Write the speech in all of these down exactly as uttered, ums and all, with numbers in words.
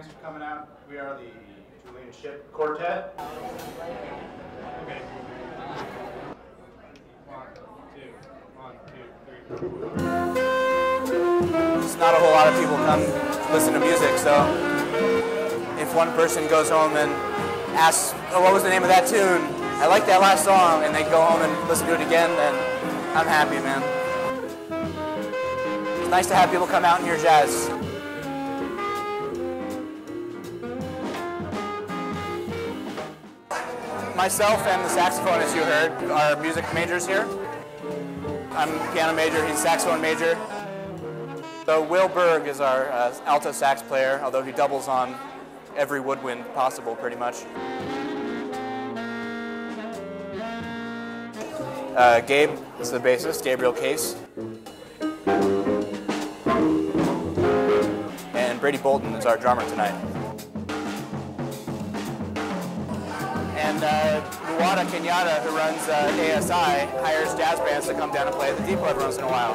Thanks for coming out. We are the Julian Shipp Quartet. Okay. One, two, one, two, three. There's not a whole lot of people come listen to music, so if one person goes home and asks, oh, what was the name of that tune? I like that last song, and they go home and listen to it again, then I'm happy, man. It's nice to have people come out and hear jazz. Myself and the saxophonist you heard are music majors here. I'm piano major, he's saxophone major. So Will Berg is our uh, alto sax player, although he doubles on every woodwind possible, pretty much. Uh, Gabe is the bassist, Gabriel Case. And Brady Bolden is our drummer tonight. And uh, Muata Kenyatta, who runs uh, A S I, hires jazz bands to come down and play at the Depot every once in a while.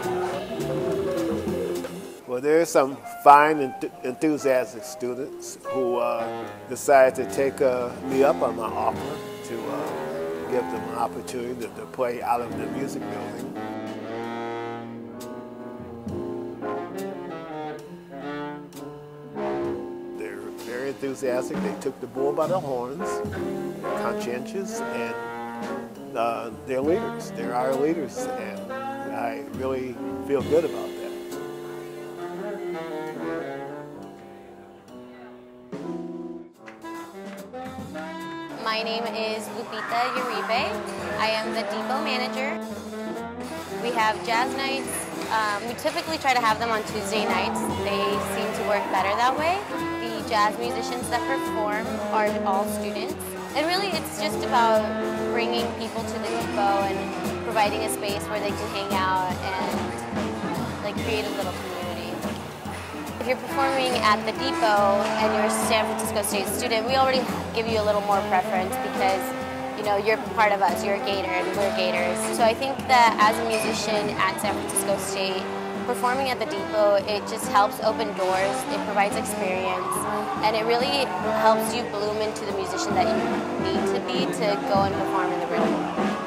Well, there are some fine and enthusiastic students who uh, decided to take uh, me up on my offer to uh, give them an opportunity to, to play out of the music building. They're very enthusiastic. They took the bull by the horns. Conscientious, and uh, they're leaders. They're our leaders, and I really feel good about that. My name is Lupita Uribe. I am the Depot manager. We have jazz nights. Um, we typically try to have them on Tuesday nights. They seem to work better that way. The jazz musicians that perform are all students. And really, it's just about bringing people to the Depot and providing a space where they can hang out and like create a little community. If you're performing at the Depot and you're a San Francisco State student, we already give you a little more preference because you know you're part of us. You're a Gator, and we're Gators. So I think that as a musician at San Francisco State, performing at the Depot, it just helps open doors, it provides experience, and it really helps you bloom into the musician that you need to be to go and perform in the real world.